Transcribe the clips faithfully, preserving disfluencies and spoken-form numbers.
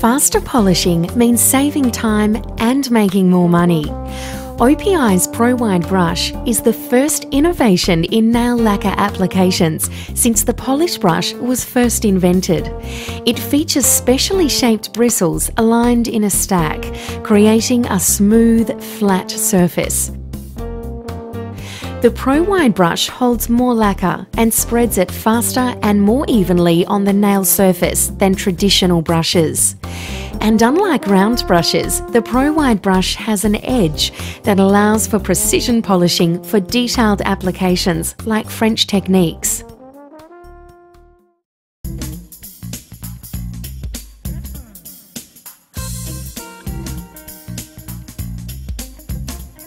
Faster polishing means saving time and making more money. O P I's ProWide brush is the first innovation in nail lacquer applications since the polish brush was first invented. It features specially shaped bristles aligned in a stack, creating a smooth, flat surface. The ProWide brush holds more lacquer and spreads it faster and more evenly on the nail surface than traditional brushes. And unlike round brushes, the ProWide brush has an edge that allows for precision polishing for detailed applications like French techniques.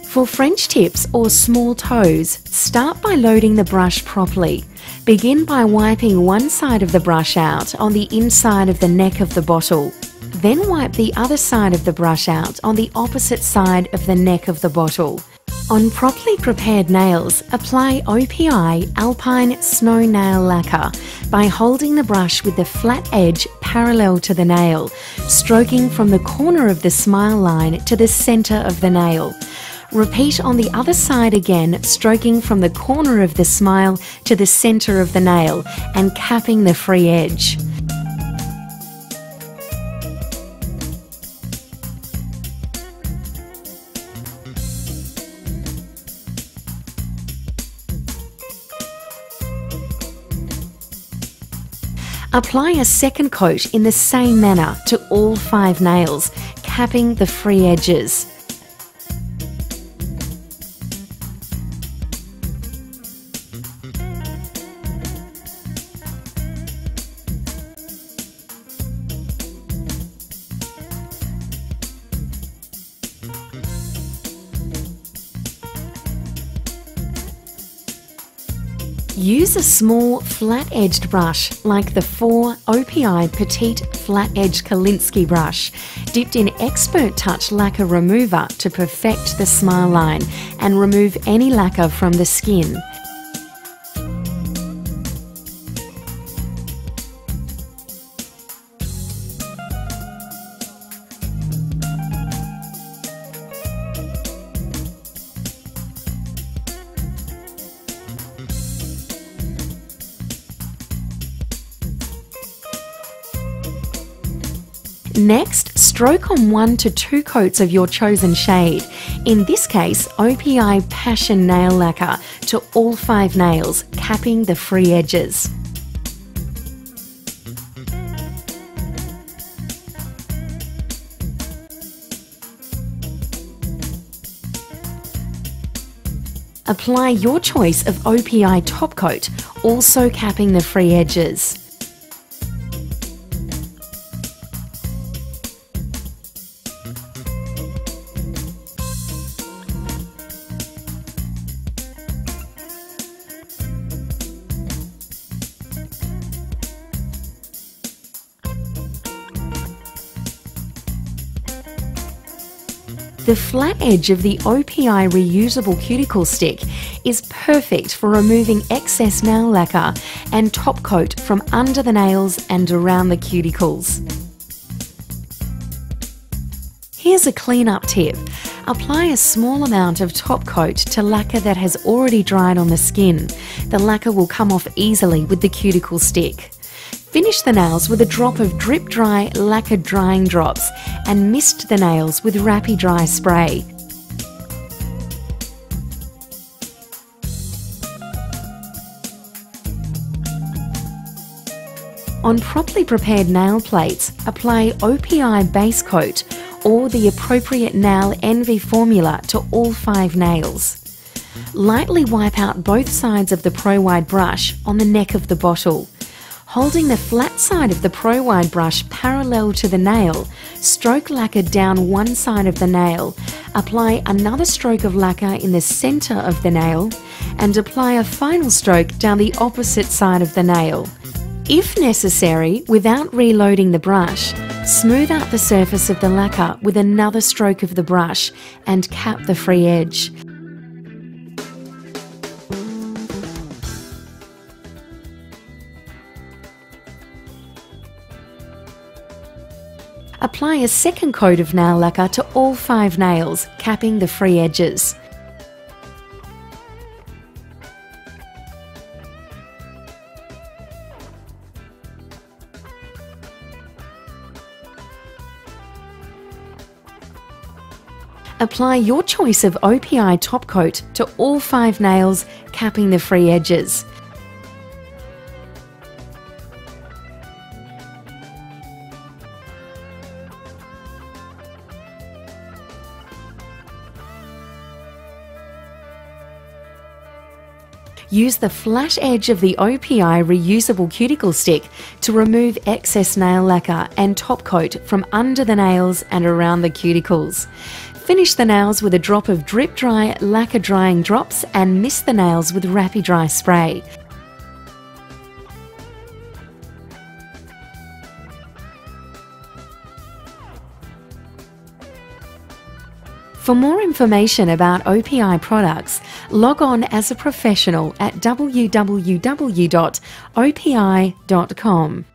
For French tips or small toes, start by loading the brush properly. Begin by wiping one side of the brush out on the inside of the neck of the bottle. Then wipe the other side of the brush out on the opposite side of the neck of the bottle. On properly prepared nails, apply O P I Alpine Snow Nail Lacquer by holding the brush with the flat edge parallel to the nail, stroking from the corner of the smile line to the centre of the nail. Repeat on the other side again, stroking from the corner of the smile to the centre of the nail and capping the free edge. Apply a second coat in the same manner to all five nails, capping the free edges. Use a small flat-edged brush like the four O P I Petite Flat-Edge Kalinsky brush, dipped in Expert Touch lacquer remover to perfect the smile line and remove any lacquer from the skin. Next, stroke on one to two coats of your chosen shade, in this case O P I Passion Nail Lacquer, to all five nails, capping the free edges. Apply your choice of O P I top coat, also capping the free edges. The flat edge of the O P I reusable cuticle stick is perfect for removing excess nail lacquer and top coat from under the nails and around the cuticles. Here's a clean-up tip. Apply a small amount of top coat to lacquer that has already dried on the skin. The lacquer will come off easily with the cuticle stick. Finish the nails with a drop of drip dry lacquer drying drops and mist the nails with RapiDry spray. On properly prepared nail plates, apply O P I base coat or the appropriate Nail Envy formula to all five nails. Lightly wipe out both sides of the ProWide brush on the neck of the bottle. Holding the flat side of the ProWide brush parallel to the nail, stroke lacquer down one side of the nail, apply another stroke of lacquer in the centre of the nail, and apply a final stroke down the opposite side of the nail. If necessary, without reloading the brush, smooth out the surface of the lacquer with another stroke of the brush and cap the free edge. Apply a second coat of nail lacquer to all five nails, capping the free edges. Apply your choice of O P I top coat to all five nails, capping the free edges. Use the flat edge of the O P I reusable cuticle stick to remove excess nail lacquer and top coat from under the nails and around the cuticles. Finish the nails with a drop of drip dry lacquer drying drops and mist the nails with RapiDry spray. For more information about O P I products, log on as a professional at w w w dot o p i dot com.